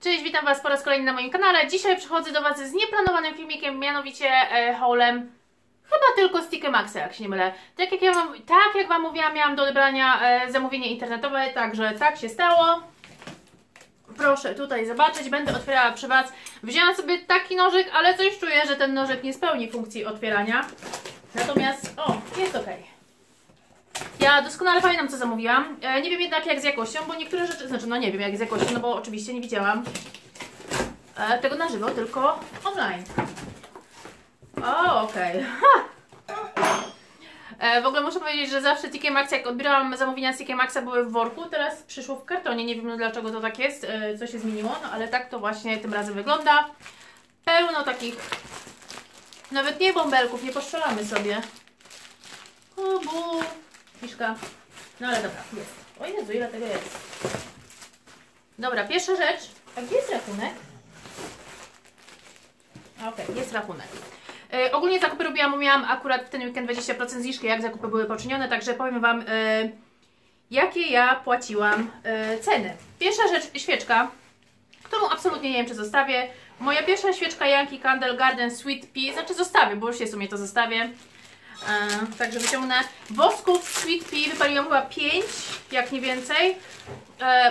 Cześć, witam Was po raz kolejny na moim kanale. Dzisiaj przychodzę do Was z nieplanowanym filmikiem, mianowicie haulem chyba tylko z TK Maxxa, jak się nie mylę. Tak jak Wam mówiłam, miałam do odebrania zamówienie internetowe, także tak się stało. Proszę tutaj zobaczyć, będę otwierała przy Was. Wzięłam sobie taki nożyk, ale coś czuję, że ten nożyk nie spełni funkcji otwierania. Natomiast, o, jest ok. Ja doskonale pamiętam, co zamówiłam. Nie wiem jednak jak z jakością, bo niektóre rzeczy... Znaczy, no nie wiem jak z jakością, no bo oczywiście nie widziałam tego na żywo, tylko online. O, okej. W ogóle muszę powiedzieć, że zawsze TK Maxx, jak odbierałam zamówienia z TK Maxxa, były w worku, teraz przyszło w kartonie. Nie wiem dlaczego to tak jest, co się zmieniło, no ale tak to właśnie tym razem wygląda. Pełno takich... Nawet nie bąbelków, nie postrzelamy sobie. Obu... Piszka. No ale dobra, jest. O Jezu, ile tego jest. Dobra, pierwsza rzecz. A gdzie jest rachunek? Okej, jest rachunek. Ogólnie zakupy robiłam, bo miałam akurat w ten weekend 20% zniżki, jak zakupy były poczynione, także powiem Wam, jakie ja płaciłam ceny. Pierwsza rzecz, świeczka, którą absolutnie nie wiem, czy zostawię. Moja pierwsza świeczka Yankee Candle Garden Sweet Pea, znaczy zostawię, bo już się w sumie to zostawię. Także wyciągnę. Wosków Sweet Pea wypaliłam chyba 5, jak nie więcej.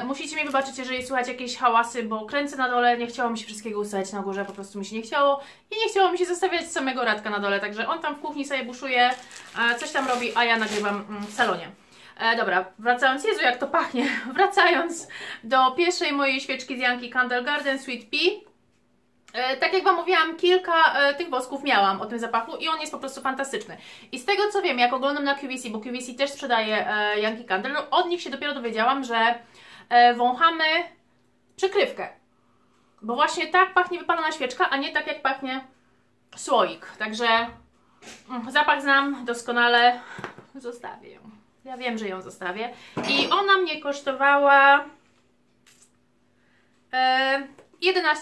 Musicie mi wybaczyć, jeżeli słuchacie jakieś hałasy, bo kręcę na dole, nie chciało mi się wszystkiego ustawiać na górze, po prostu mi się nie chciało. I nie chciało mi się zostawiać samego Radka na dole, także on tam w kuchni sobie buszuje, coś tam robi, a ja nagrywam w salonie. Dobra, wracając, Jezu jak to pachnie, wracając do pierwszej mojej świeczki z Yankee Candle Garden Sweet Pea. Tak jak Wam mówiłam, kilka tych wosków miałam o tym zapachu i on jest po prostu fantastyczny. I z tego co wiem, jak oglądam na QVC, bo QVC też sprzedaje Yankee Candle, no od nich się dopiero dowiedziałam, że wąchamy przykrywkę. Bo właśnie tak pachnie wypalona świeczka, a nie tak jak pachnie słoik. Także zapach znam doskonale. Zostawię ją. Ja wiem, że ją zostawię. I ona mnie kosztowała...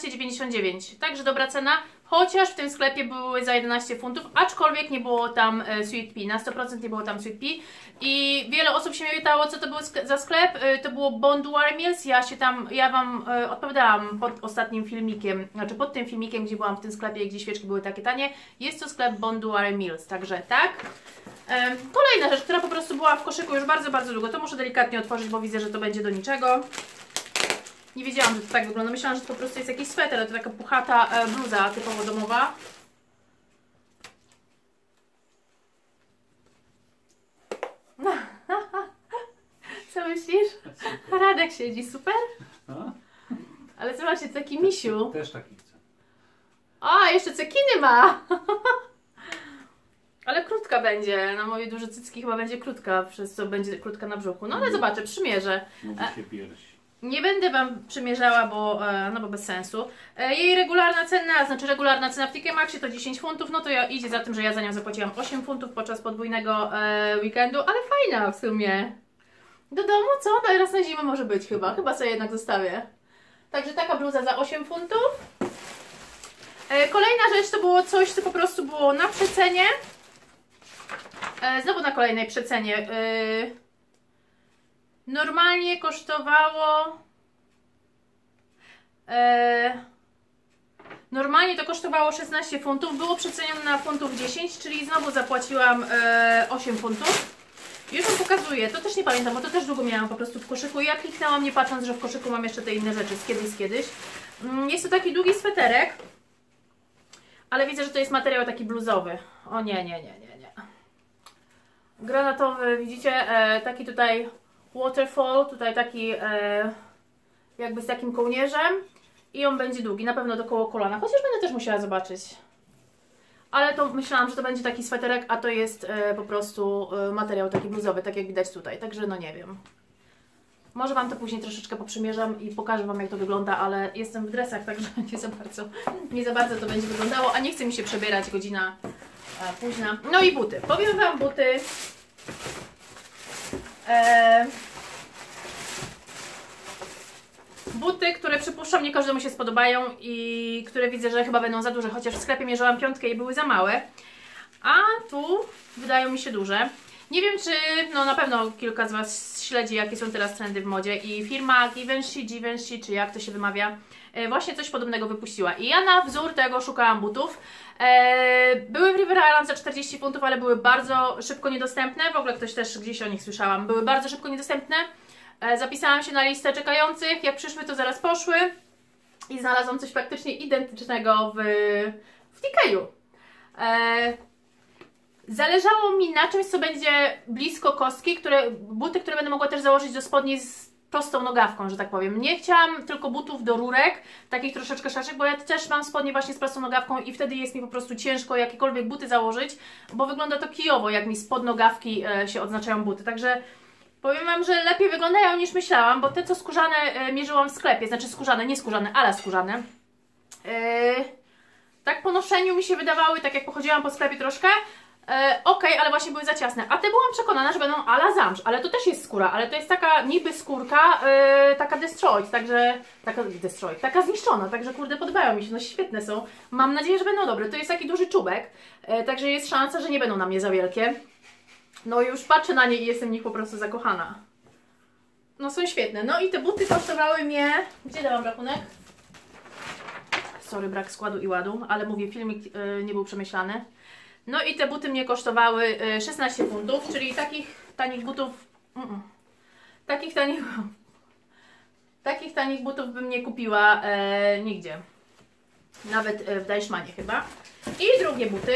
11,99, także dobra cena, chociaż w tym sklepie były za 11 funtów, aczkolwiek nie było tam Sweet Pea, na 100% nie było tam Sweet Pea i wiele osób się mnie pytało, co to był za sklep, to było Bonduare Mills, ja Wam odpowiadałam pod ostatnim filmikiem, znaczy pod tym filmikiem, gdzie byłam w tym sklepie, gdzie świeczki były takie tanie, jest to sklep Bonduare Mills, także tak. Kolejna rzecz, która po prostu była w koszyku już bardzo, bardzo długo, to muszę delikatnie otworzyć, bo widzę, że to będzie do niczego. Nie wiedziałam, że to tak wygląda. Myślałam, że to po prostu jest jakiś sweter, ale to taka puchata bluza typowo domowa. Co myślisz? Super. Radek siedzi, super? A? Ale zobaczcie, taki misiu. Też taki chcę. A, jeszcze cekiny ma! Ale krótka będzie, na moje duże cycki chyba będzie krótka, przez co będzie krótka na brzuchu. No ale zobaczę, przymierzę. Mówi się pierś. Nie będę Wam przymierzała, bo, no bo bez sensu. Jej regularna cena, znaczy regularna cena w TK Maxxie to 10 funtów, no to idzie za tym, że ja za nią zapłaciłam 8 funtów podczas podwójnego weekendu, ale fajna w sumie. Do domu co? Teraz na zimę może być chyba, sobie jednak zostawię. Także taka bluza za 8 funtów. Kolejna rzecz to było coś, co po prostu było na przecenie. Znowu na kolejnej przecenie. Normalnie kosztowało... normalnie to kosztowało 16 funtów, było przecenione na funtów 10, czyli znowu zapłaciłam 8 funtów. Już Wam pokazuję, to też nie pamiętam, bo to też długo miałam po prostu w koszyku. Ja kliknęłam nie patrząc, że w koszyku mam jeszcze te inne rzeczy z kiedyś. Jest to taki długi sweterek, ale widzę, że to jest materiał taki bluzowy. O nie. Granatowy, widzicie? Taki tutaj... Waterfall, tutaj taki jakby z takim kołnierzem i on będzie długi, na pewno do koło kolana, chociaż będę też musiała zobaczyć. Ale to myślałam, że to będzie taki sweterek, a to jest po prostu materiał taki bluzowy, tak jak widać tutaj, także no nie wiem. Może Wam to później troszeczkę poprzymierzam i pokażę Wam jak to wygląda, ale jestem w dresach, także nie za bardzo to będzie wyglądało, a nie chce mi się przebierać, godzina późna. No i buty, powiem Wam buty. Buty, które przypuszczam nie każdemu się spodobają i które widzę, że chyba będą za duże, chociaż w sklepie mierzyłam piątkę i były za małe, a tu wydają mi się duże. Nie wiem, czy no na pewno kilka z Was śledzi, jakie są teraz trendy w modzie i firma Givenchy, czy jak to się wymawia, właśnie coś podobnego wypuściła. I ja na wzór tego szukałam butów. Były w River Island za 40 funtów, ale były bardzo szybko niedostępne. W ogóle ktoś też gdzieś o nich słyszałam. Były bardzo szybko niedostępne. Zapisałam się na listę czekających. Jak przyszły, to zaraz poszły. I znalazłam coś praktycznie identycznego w TK-u. Zależało mi na czymś, co będzie blisko kostki, buty, które będę mogła też założyć do spodni z prostą nogawką, że tak powiem. Nie chciałam tylko butów do rurek, takich troszeczkę szerszych, bo ja też mam spodnie właśnie z prostą nogawką i wtedy jest mi po prostu ciężko jakiekolwiek buty założyć, bo wygląda to kijowo, jak mi spod nogawki się odznaczają buty. Także powiem Wam, że lepiej wyglądają niż myślałam, bo te co skórzane mierzyłam w sklepie, znaczy skórzane, nie skórzane, ale skórzane. Tak po noszeniu mi się wydawały, tak jak pochodziłam po sklepie troszkę, okej, ale właśnie były za ciasne. A te byłam przekonana, że będą à la zamsz, ale to też jest skóra, ale to jest taka niby skórka, taka destroyed, także... taka zniszczona, także kurde podobają mi się, no świetne są. Mam nadzieję, że będą dobre. To jest taki duży czubek, także jest szansa, że nie będą na mnie za wielkie. No już patrzę na nie i jestem w nich po prostu zakochana. No są świetne. No i te buty kosztowały mnie... Gdzie dałam rachunek? Sorry, brak składu i ładu, ale mówię, filmik nie był przemyślany. No i te buty mnie kosztowały 16 funtów, czyli takich tanich butów bym nie kupiła nigdzie. Nawet w Deichmanie chyba. I drugie buty.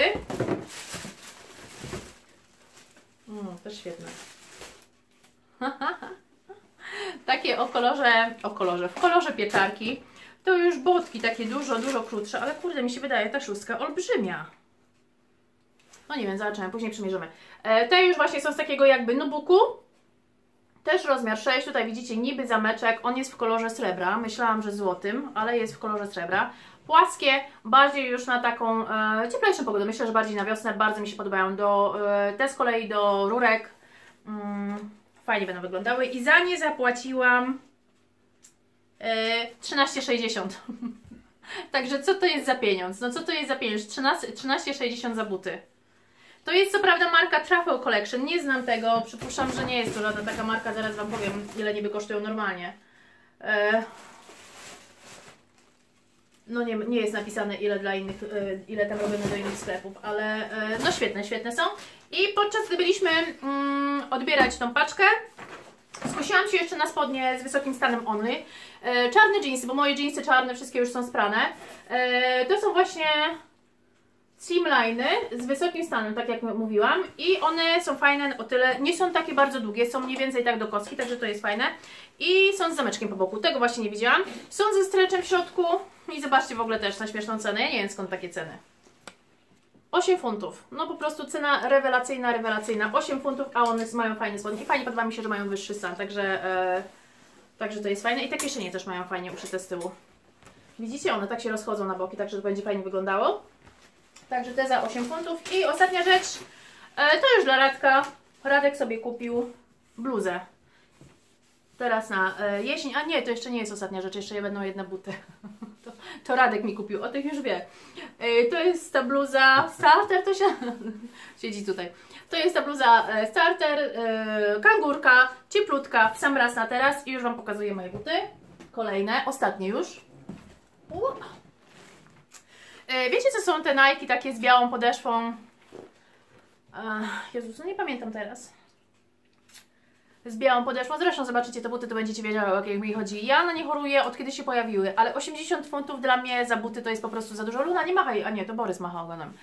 Też świetne. Takie w kolorze pieczarki. To już butki takie dużo krótsze, ale kurde, mi się wydaje ta szóstka olbrzymia. No nie wiem, zobaczymy, później przymierzymy. Te już właśnie są z takiego jakby nubuku. Też rozmiar 6, tutaj widzicie niby zameczek, on jest w kolorze srebra. Myślałam, że złotym, ale jest w kolorze srebra. Płaskie, bardziej już na taką cieplejszą pogodę, myślę, że bardziej na wiosnę, bardzo mi się podobają. Te z kolei do rurek, fajnie będą wyglądały i za nie zapłaciłam 13,60. Także co to jest za pieniądz? No co to jest za pieniądz? 13,60 za buty. To jest co prawda marka Truffle Collection, nie znam tego, przypuszczam, że nie jest to żadna taka marka, zaraz Wam powiem, ile niby kosztują normalnie. No nie jest napisane, ile dla innych, ile tam robimy do innych sklepów, ale no świetne są. I podczas gdy byliśmy odbierać tą paczkę, skusiłam się jeszcze na spodnie z wysokim stanem Only. Czarne dżinsy, bo moje dżinsy czarne wszystkie już są sprane. To są właśnie slimline'y z wysokim stanem, tak jak mówiłam. I one są fajne o tyle, nie są takie bardzo długie, są mniej więcej tak do kostki, także to jest fajne. I są z zameczkiem po boku, tego właśnie nie widziałam. Są ze streczem w środku i zobaczcie w ogóle też na śmieszną cenę, ja nie wiem skąd takie ceny. 8 funtów, no po prostu cena rewelacyjna, 8 funtów, a one mają fajne spodnie i fajnie podoba mi się, że mają wyższy stan, także to jest fajne i te kieszenie też mają fajnie uszyte z tyłu. Widzicie, one tak się rozchodzą na boki, także to będzie fajnie wyglądało. Także te za 8 funtów. I ostatnia rzecz, to już dla Radka. Radek sobie kupił bluzę. Teraz na jesień, a nie, to jeszcze nie jest ostatnia rzecz, jeszcze będą jedne buty. To Radek mi kupił, o tych już wie. To jest ta bluza Starter, to się siedzi tutaj. To jest ta bluza Starter, kangurka, cieplutka, w sam raz na teraz. I już Wam pokazuję moje buty. Kolejne, ostatnie już. Wiecie, co są te Nike takie z białą podeszwą? Jezus, no nie pamiętam teraz. Z białą podeszwą, zresztą zobaczycie te buty, to będziecie wiedziały, o jakie mi chodzi. Ja na nie choruję, od kiedy się pojawiły, ale 80 funtów dla mnie za buty to jest po prostu za dużo. Luna, nie machaj, a nie, to Borys macha ogonem.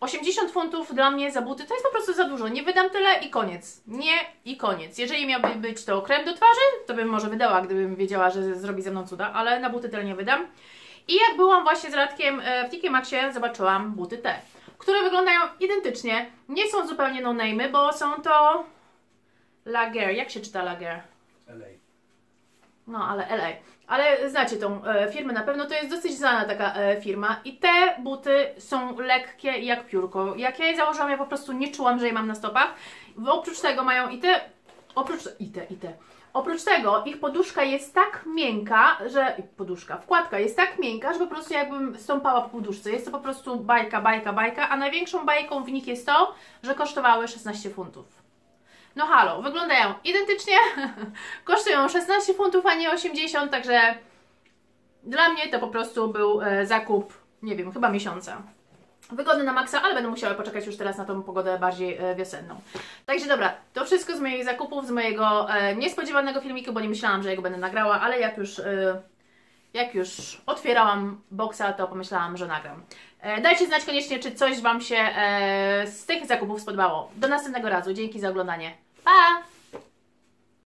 80 funtów dla mnie za buty to jest po prostu za dużo. Nie wydam tyle i koniec. Jeżeli miałby być to krem do twarzy, to bym może wydała, gdybym wiedziała, że zrobi ze mną cuda, ale na buty tyle nie wydam. I jak byłam właśnie z Radkiem w TK Maxxie, zobaczyłam buty te, które wyglądają identycznie, nie są zupełnie no name'y, bo są to Lager, jak się czyta Lager? LA. No, ale LA. Ale znacie tą firmę na pewno, to jest dosyć znana taka firma i te buty są lekkie jak piórko. Jak ja je założyłam, ja po prostu nie czułam, że je mam na stopach. Oprócz tego mają Oprócz tego ich poduszka jest tak miękka, że... wkładka jest tak miękka, że po prostu jakbym stąpała po poduszce. Jest to po prostu bajka, a największą bajką w nich jest to, że kosztowały 16 funtów. No halo, wyglądają identycznie, kosztują 16 funtów, a nie 80, także dla mnie to po prostu był zakup, nie wiem, chyba miesiąca. Wygodny na maksa, ale będę musiała poczekać już teraz na tą pogodę bardziej wiosenną. Także dobra, to wszystko z moich zakupów, z mojego niespodziewanego filmiku, bo nie myślałam, że jego będę nagrała, ale jak już otwierałam boksa, to pomyślałam, że nagram. Dajcie znać koniecznie, czy coś Wam się z tych zakupów spodobało. Do następnego razu. Dzięki za oglądanie. Pa!